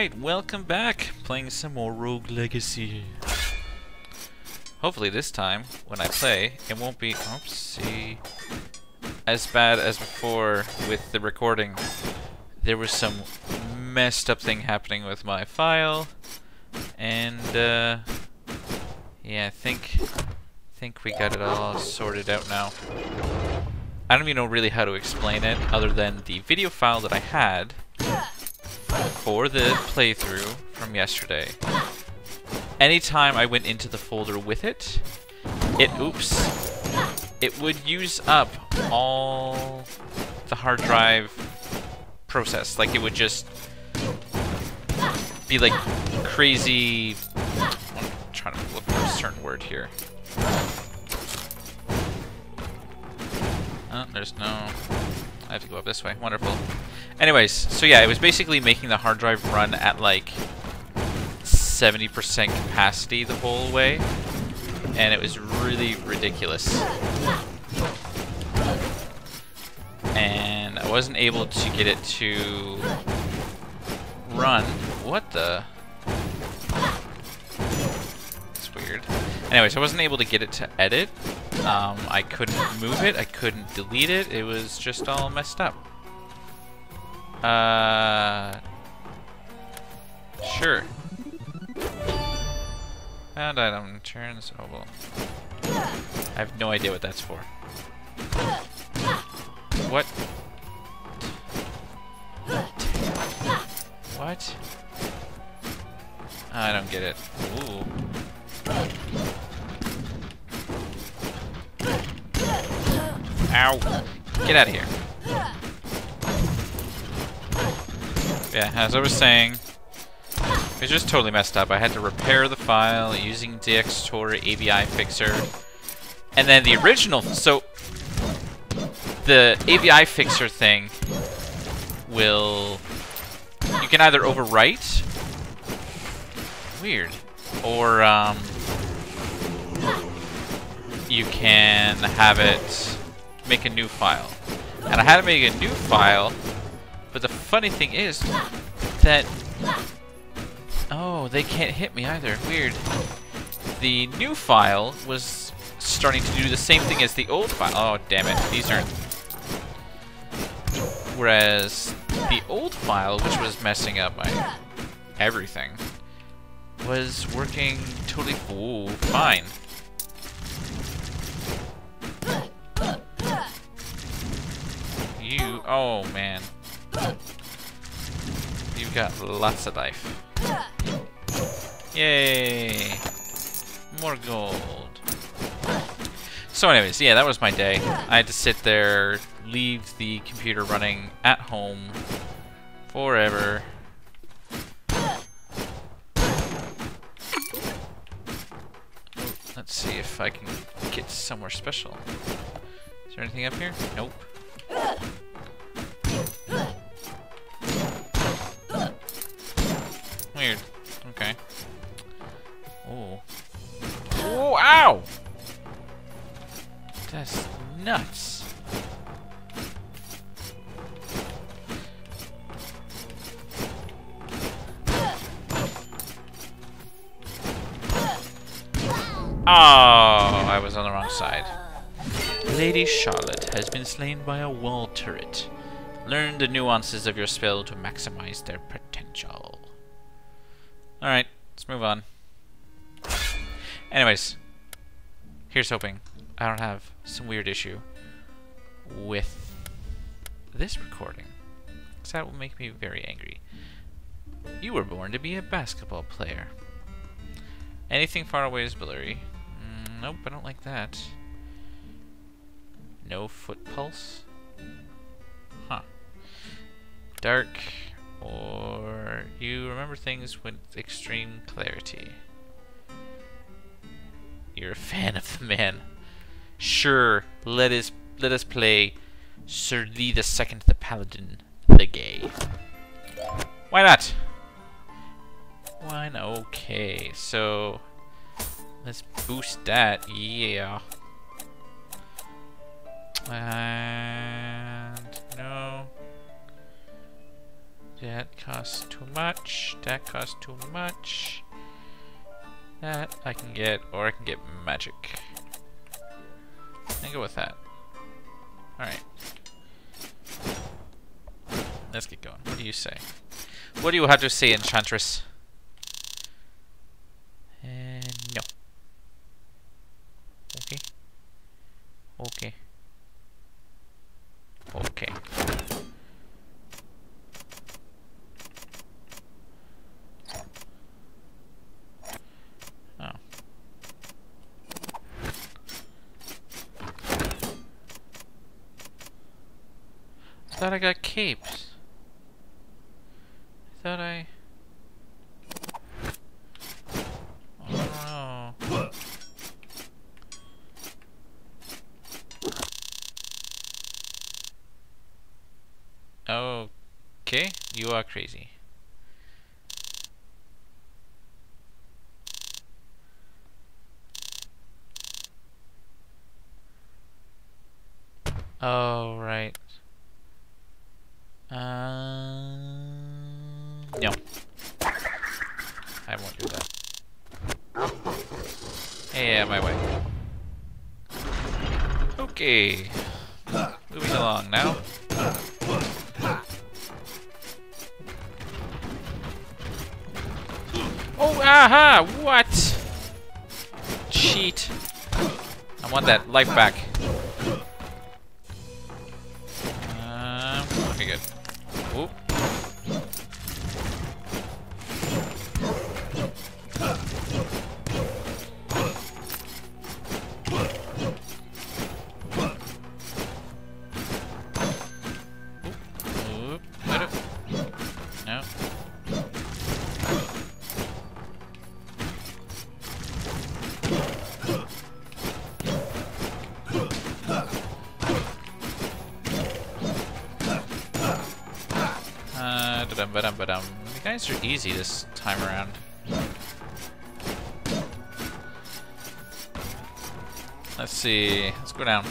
Alright, welcome back! Playing some more Rogue Legacy. Hopefully this time, when I play, it won't be as bad as before with the recording. There was some messed up thing happening with my file, and yeah, I think we got it all sorted out now. I don't even know really how to explain it, other than the video file that I had for the playthrough from yesterday. Anytime I went into the folder with it, it would use up all the hard drive process. Like, it would just be like crazy. I'm trying to look for a certain word here. Oh, there's no... I have to go up this way. Wonderful. Anyways, so yeah, it was basically making the hard drive run at like 70% capacity the whole way, and it was really ridiculous. And I wasn't able to get it to run. What the? That's weird. Anyways, I wasn't able to get it to edit. I couldn't move it, I couldn't delete it, it was just all messed up. Sure. Found item, turns, oh well. I have no idea what that's for. What? What? I don't get it. Ooh. Ow! Get out of here. Yeah, as I was saying, it was just totally messed up. I had to repair the file using DXTOR AVI Fixer. And then the original... So, the AVI Fixer thing will... You can either overwrite... Weird. Or, you can have it... make a new file, and I had to make a new file, but the funny thing is that they can't hit me either. Weird. The new file was starting to do the same thing as the old file. Oh damn it, these aren't. Whereas the old file, which was messing up my everything, was working totally fine. Oh man, you've got lots of life. Yay! More gold. So anyways, yeah, that was my day. I had to sit there, leave the computer running at home forever. Let's see if I can get somewhere special. Is there anything up here? Nope. Weird. Okay. Oh. Oh, ow! That's nuts. Oh, I was on the wrong side. Lady Charlotte has been slain by a wall turret. Learn the nuances of your spell to maximize their potential. Alright, let's move on. Anyways, here's hoping I don't have some weird issue with this recording, because that will make me very angry. You were born to be a basketball player. Anything far away is blurry. Nope, I don't like that. No foot pulse? Huh. Dark... Or you remember things with extreme clarity. You're a fan of the man. Sure, let us play Sir Lee II, the Paladin, the Gay. Why not? Why not? Okay, so let's boost that. Yeah. And no. Yeah. That costs too much. That costs too much. That I can get, or I can get magic. And go with that. Alright. Let's get going. What do you say? What do you have to say, Enchantress? No. Okay. Okay. Okay. I thought I got capes. I thought I... Oh no. Okay, you are crazy. Oh, right. No. I won't do that. Yeah, my way. Okay. Moving along now. Oh, aha! What? Cheat. I want that life back. Okay, good. Oop. Oop. No. The guys are easy this time around. Let's see. Let's go down.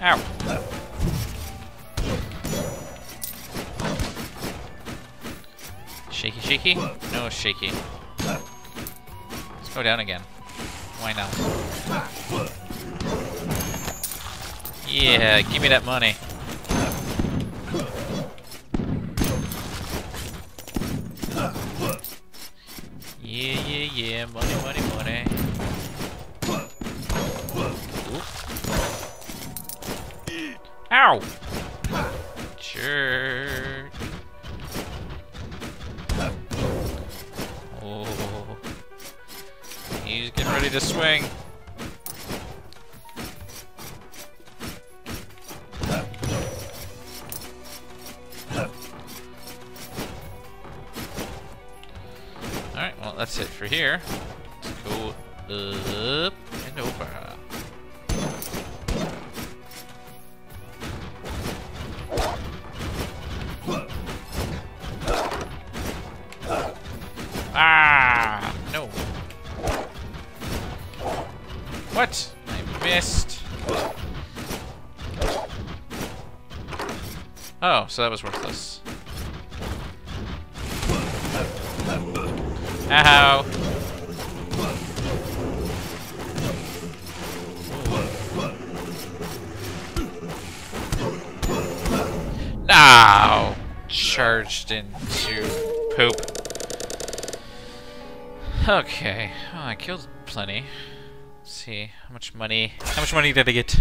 Ow. Shaky, shaky? No, shaky. Let's go down again. Why not? Yeah, give me that money. Yeah, money. Oop. Ow! Jerk. Oh. He's getting ready to swing. That's it for here. Let's go up and over. Ah! No. What? I missed. Oh, so that was worthless. Ow. No! Charged into poop. Okay. Oh, I killed plenty. Let's see. How much money? How much money did I get?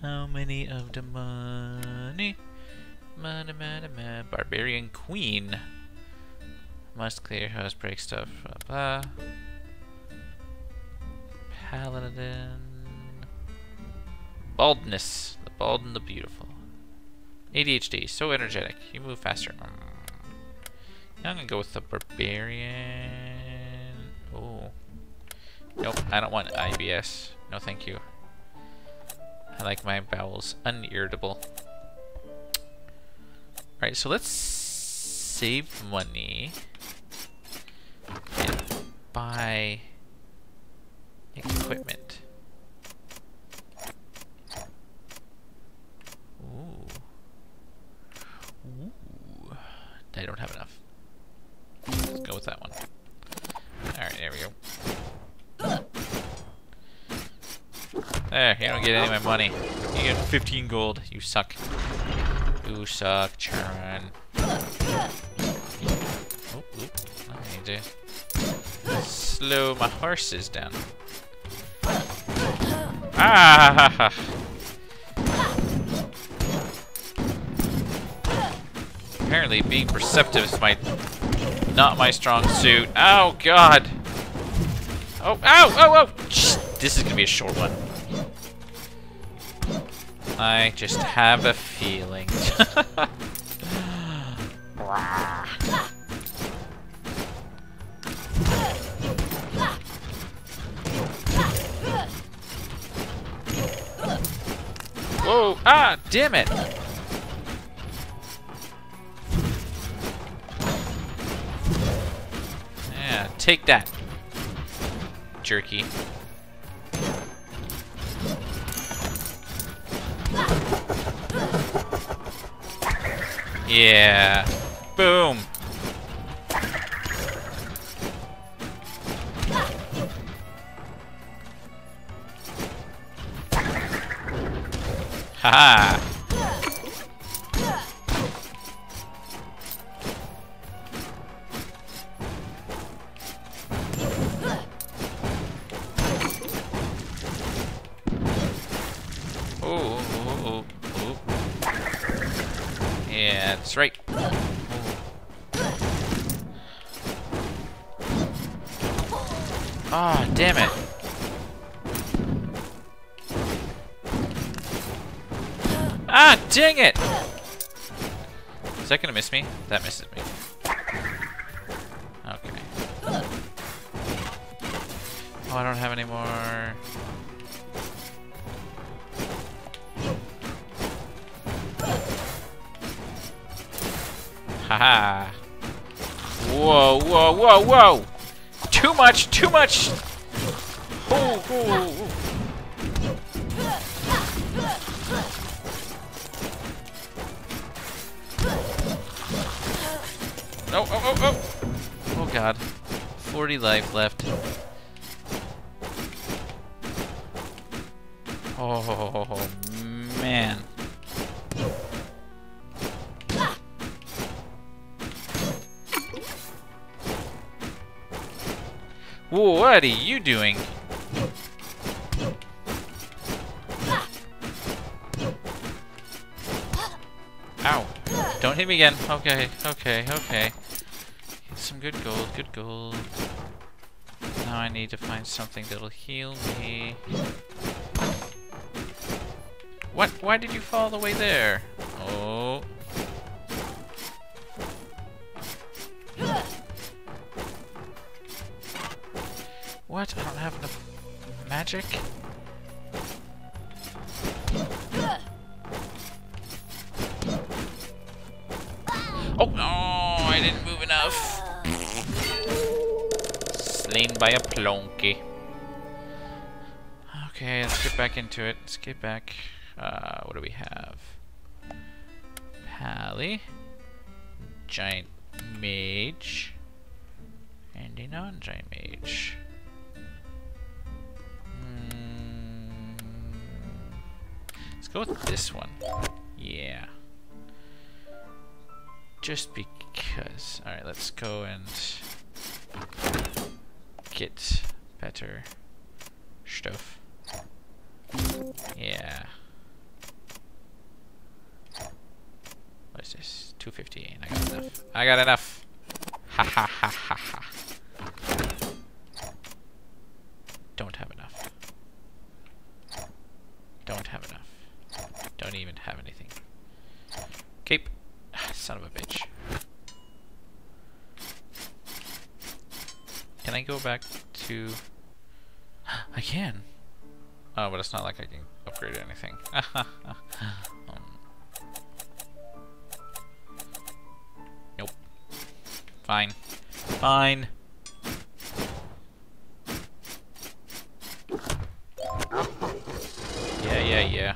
How many of the money? Money. Barbarian Queen. Must clear house, break stuff, blah, blah. Paladin. Baldness. The bald and the beautiful. ADHD. So energetic. You move faster. Now I'm gonna go with the barbarian. Oh. Nope, I don't want IBS. No, thank you. I like my bowels unirritable. Alright, so let's save money. And buy equipment. There, you don't get any of my money. You get 15 gold. You suck. You suck, churn. Oh, oop. I need to slow my horses down. Ah! Apparently, being perceptive is not my strong suit. Oh God! Oh! Ow! Oh! Oh! This is gonna be a short one. I just have a feeling. Whoa! Ah! Damn it! Yeah, take that, jerky. Yeah. Boom. Haha. That's right. Ah, oh, damn it. Ah, dang it! Is that gonna miss me? That misses me. Okay. Oh, I don't have any more. Haha. Whoa, whoa, whoa, whoa! Too much, too much! Oh, oh, oh. Oh, oh, oh, oh! Oh God. 40 life left. Oh, man. What are you doing? Ow. Don't hit me again. Okay, okay, okay. Get some good gold, good gold. Now I need to find something that'll heal me. What? Why did you fall all the way there? Oh. What? I don't have enough magic? Oh no! I didn't move enough! Slain by a plonky. Okay, let's get back into it. Let's get back. What do we have? Pally. Giant mage. And a non-giant mage. Let's go with this one. Yeah. Just because. Alright, let's go and get better stuff. Yeah. What is this? 250. I got enough. I got enough. Ha ha ha ha ha. Don't have enough. Don't have enough. Don't even have anything. Cape. Son of a bitch. Can I go back to... I can. Oh, but it's not like I can upgrade anything. Nope. Fine. Fine. Yeah.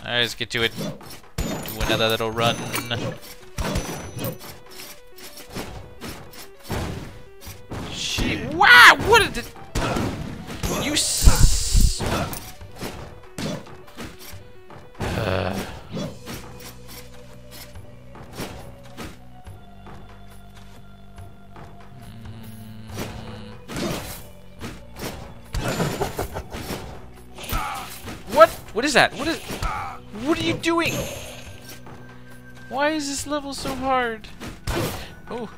Alright, let's get to it. Do another little run. Wow! What did you? What is that? What are you doing? Why is this level so hard? Oh.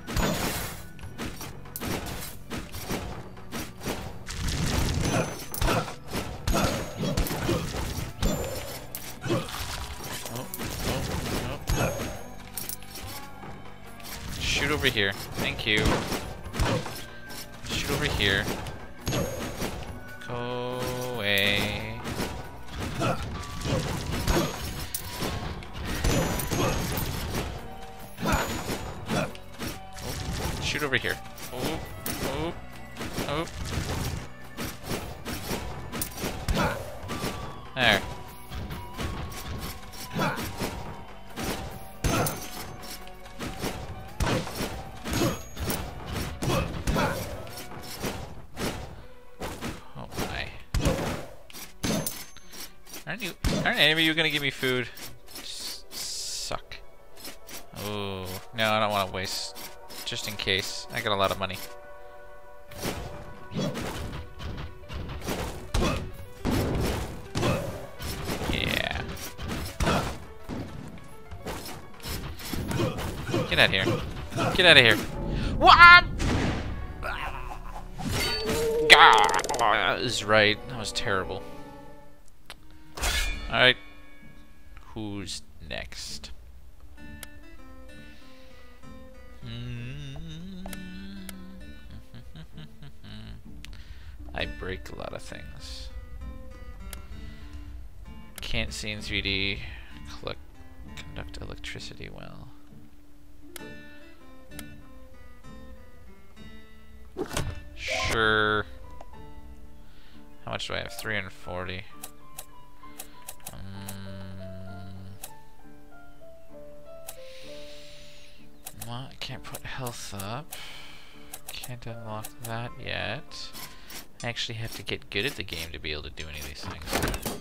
Shoot over here. Thank you. Shoot over here. Go away. Oh, shoot over here. Oh, oh, oh. There. Anyway, you're gonna give me food. Just suck. Oh no, I don't want to waste. Just in case, I got a lot of money. Yeah. Get out of here. Get out of here. What? That was right. That was terrible. Alright, who's next? I break a lot of things. Can't see in 3D. Conduct electricity well. Sure. How much do I have? 340. Well, I can't put health up. Can't unlock that yet. I actually have to get good at the game to be able to do any of these things.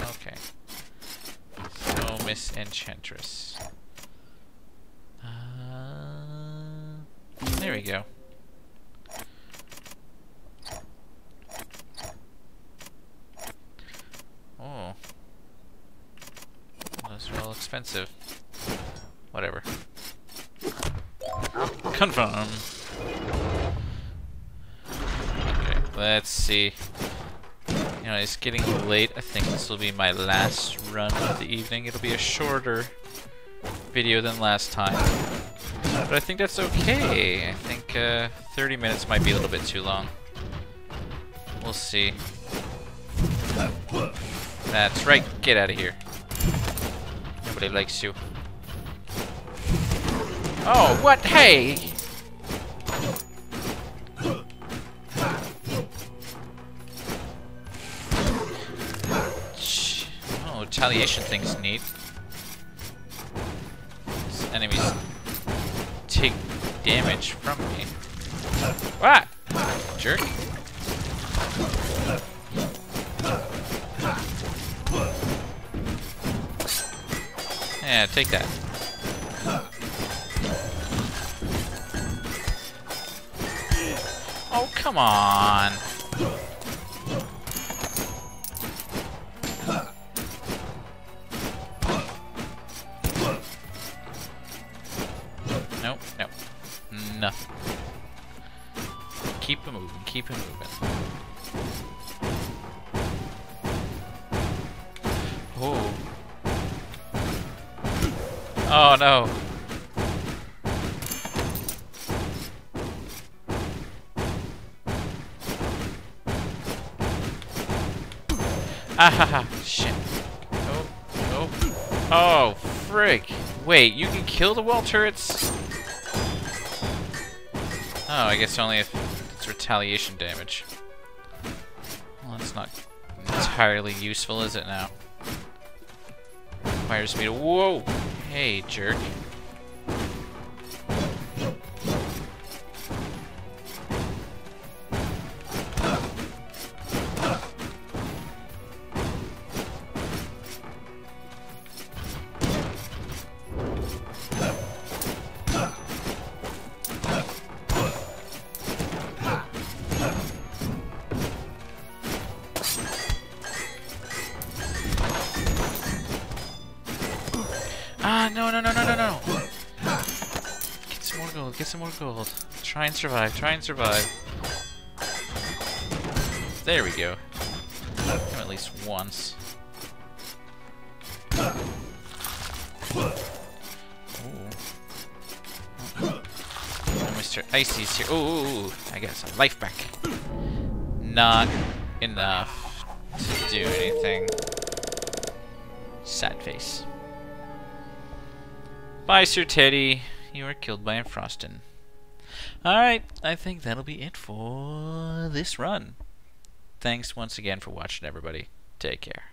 Okay. So, Miss Enchantress. There we go. Expensive. Whatever. Confirm. Okay, let's see. You know, it's getting late. I think this will be my last run of the evening. It'll be a shorter video than last time. But I think that's okay. I think 30 minutes might be a little bit too long. We'll see. That's right. Get out of here. Nobody likes you. Oh, what? Hey! Oh, retaliation thing's neat. These enemies take damage from me. What? Jerk. Yeah, take that. Oh, come on. Nope, nope. Nothing. Keep it moving, keep it moving. Oh. Oh no. Ah ha ha. Shit. Oh. Oh. Oh, frick. Wait, you can kill the wall turrets? Oh, I guess only if it's retaliation damage. Well, that's not entirely useful, is it now? Requires me to. Whoa! Hey, jerk. Ah, no. Get some more gold, Try and survive, There we go. Come at least once. Mr. Icy's here. Ooh, I got some life back. Not enough to do anything. Sad face. Bye, Sir Teddy. You are killed by a Frostin'. Alright, I think that'll be it for this run. Thanks once again for watching, everybody. Take care.